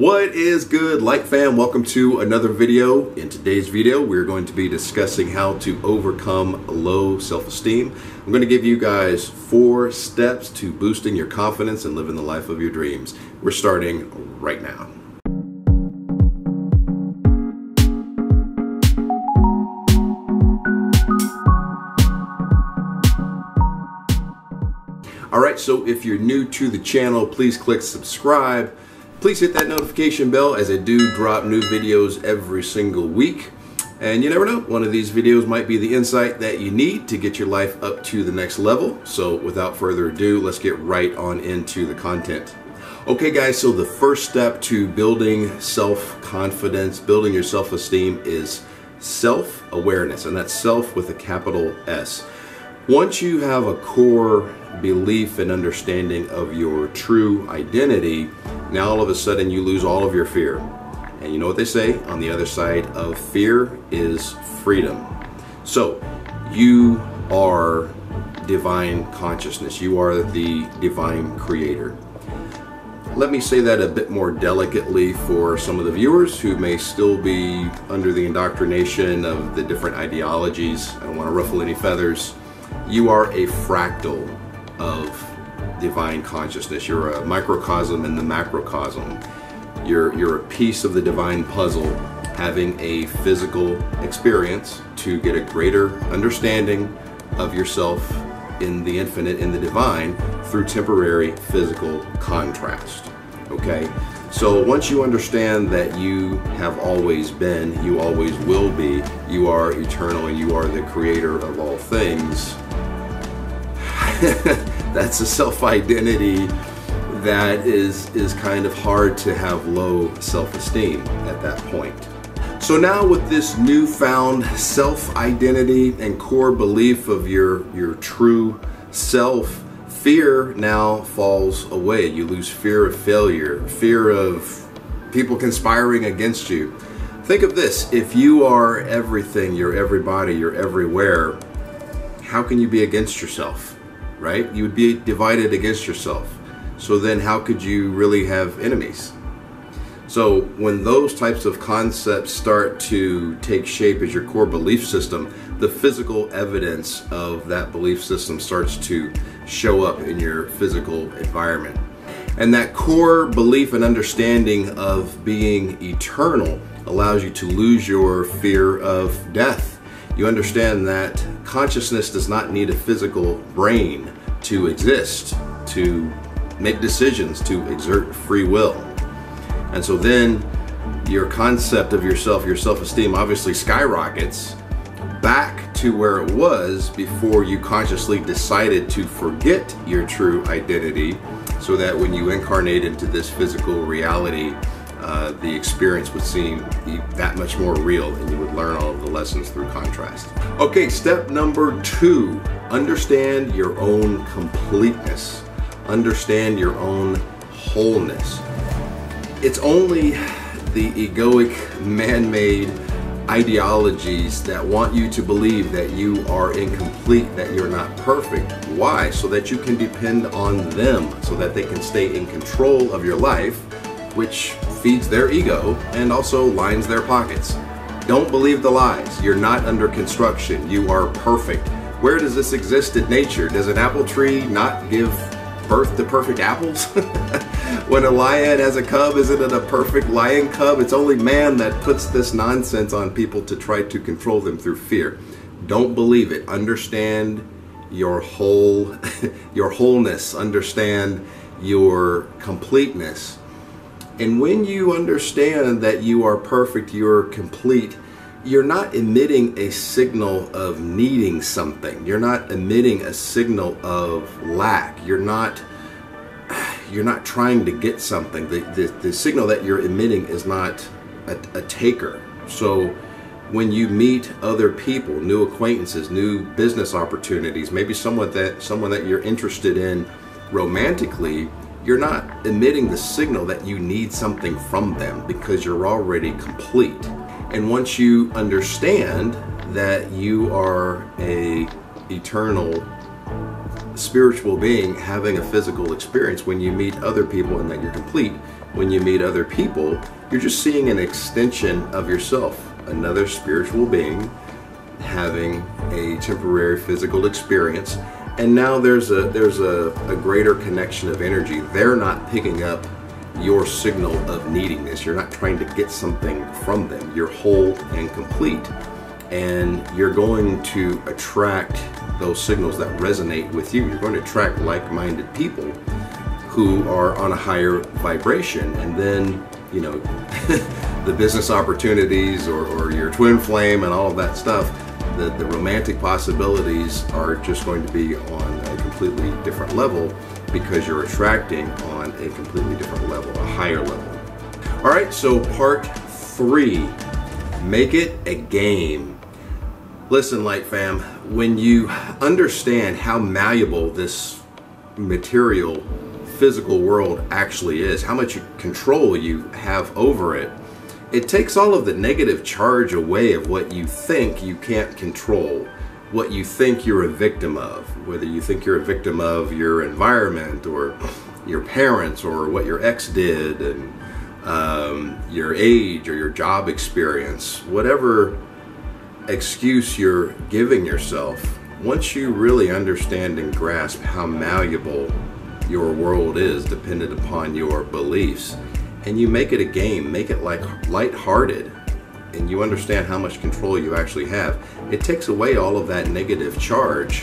What is good, Light Fam? Welcome to another video. In today's video, we're going to be discussing how to overcome low self-esteem. I'm going to give you guys 4 steps to boosting your confidence and living the life of your dreams. We're starting right now. All right, so if you're new to the channel, please click subscribe. Please hit that notification bell, as I do drop new videos every single week. And you never know, one of these videos might be the insight that you need to get your life up to the next level. So without further ado, let's get right on into the content. Okay guys, so the first step to building self-confidence, building your self-esteem, is self-awareness, and that's self with a capital S. Once you have a core belief and understanding of your true identity, now all of a sudden you lose all of your fear. And you know what they say, on the other side of fear is freedom. So you are divine consciousness. You are the divine creator. Let me say that a bit more delicately for some of the viewers who may still be under the indoctrination of the different ideologies. I don't want to ruffle any feathers. You are a fractal of divine consciousness. You're a microcosm in the macrocosm. You're a piece of the divine puzzle, having a physical experience to get a greater understanding of yourself in the infinite, in the divine, through temporary physical contrast. Okay, so once you understand that you have always been, you always will be, you are eternal, and you are the creator of all things, that's a self-identity that is kind of hard to have low self-esteem at that point. So now with this newfound self-identity and core belief of your true self, fear now falls away. You lose fear of failure, fear of people conspiring against you. Think of this, if you are everything, you're everybody, you're everywhere, how can you be against yourself? Right? You would be divided against yourself. So then how could you really have enemies? So when those types of concepts start to take shape as your core belief system, the physical evidence of that belief system starts to show up in your physical environment. And that core belief and understanding of being eternal allows you to lose your fear of death. You understand that consciousness does not need a physical brain to exist, to make decisions, to exert free will. And so then your concept of yourself, your self-esteem, obviously skyrockets back to where it was before you consciously decided to forget your true identity, so that when you incarnate into this physical reality, the experience would seem that much more real, and you would learn all of the lessons through contrast. Okay, step number 2, understand your own completeness. Understand your own wholeness. It's only the egoic, man-made ideologies that want you to believe that you are incomplete, that you're not perfect. Why? So that you can depend on them, so that they can stay in control of your life, which feeds their ego and also lines their pockets. Don't believe the lies. You're not under construction. You are perfect. Where does this exist in nature? Does an apple tree not give birth to perfect apples? When a lion has a cub, isn't it a perfect lion cub? It's only man that puts this nonsense on people to try to control them through fear. Don't believe it. Understand your whole, your wholeness. Understand your completeness. And when you understand that you are perfect, you're complete, you're not emitting a signal of needing something. You're not emitting a signal of lack. You're not trying to get something. The signal that you're emitting is not a taker. So when you meet other people, new acquaintances, new business opportunities, maybe someone that you're interested in romantically, you're not emitting the signal that you need something from them, because you're already complete. And once you understand that you are a eternal spiritual being having a physical experience, when you meet other people, and that you're complete, when you meet other people, you're just seeing an extension of yourself, another spiritual being having a temporary physical experience, and now there's a greater connection of energy. They're not picking up your signal of needing this. You're not trying to get something from them. You're whole and complete, and you're going to attract those signals that resonate with you. You're going to attract like-minded people who are on a higher vibration, and then, you know, the business opportunities or your twin flame and all of that stuff, the romantic possibilities are just going to be on a completely different level, because you're attracting on a completely different level, a higher level. All right, so part 3, make it a game. Listen, Light Fam, when you understand how malleable this material, physical world actually is, how much control you have over it, it takes all of the negative charge away of what you think you can't control, what you think you're a victim of, whether you think you're a victim of your environment or your parents or what your ex did and your age or your job experience, whatever excuse you're giving yourself. Once you really understand and grasp how malleable your world is dependent upon your beliefs, and you make it a game, make it like lighthearted, and you understand how much control you actually have, it takes away all of that negative charge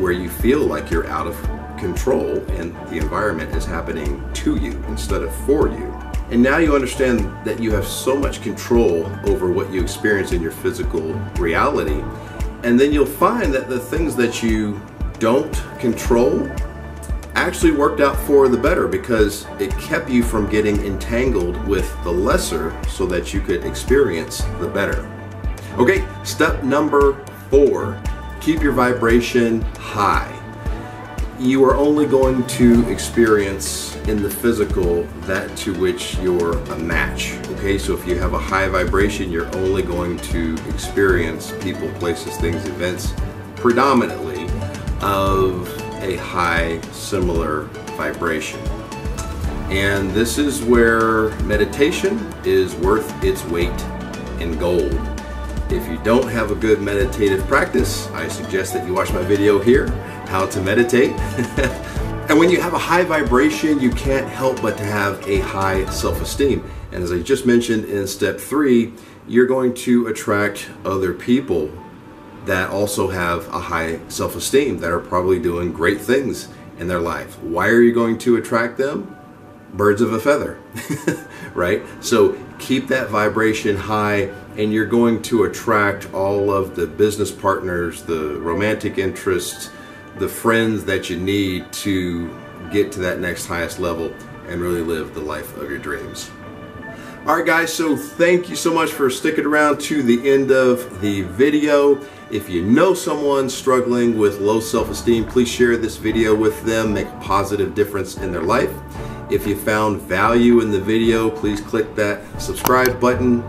where you feel like you're out of control and the environment is happening to you instead of for you. And now you understand that you have so much control over what you experience in your physical reality, and then you'll find that the things that you don't control actually worked out for the better, because it kept you from getting entangled with the lesser so that you could experience the better. Okay, step number 4, keep your vibration high. You are only going to experience in the physical that to which you're a match. Okay, so if you have a high vibration, you're only going to experience people, places, things, events predominantly of a high similar vibration. And this is where meditation is worth its weight in gold. If you don't have a good meditative practice, I suggest that you watch my video here, how to meditate. And when you have a high vibration, you can't help but to have a high self-esteem. And as I just mentioned in step 3, you're going to attract other people that also have a high self-esteem, that are probably doing great things in their life. Why are you going to attract them? Birds of a feather, right? So keep that vibration high, and you're going to attract all of the business partners, the romantic interests, the friends that you need to get to that next highest level and really live the life of your dreams. All right, guys, so thank you so much for sticking around to the end of the video. If you know someone struggling with low self-esteem, please share this video with them, make a positive difference in their life. If you found value in the video, please click that subscribe button,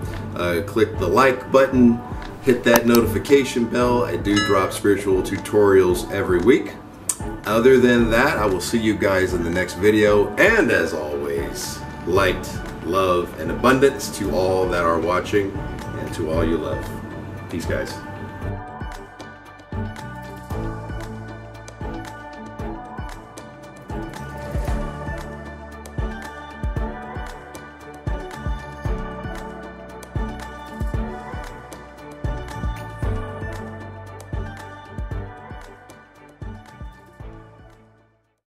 click the like button, hit that notification bell. I do drop spiritual tutorials every week. Other than that, I will see you guys in the next video. And as always, light, love, and abundance to all that are watching and to all you love. Peace, guys.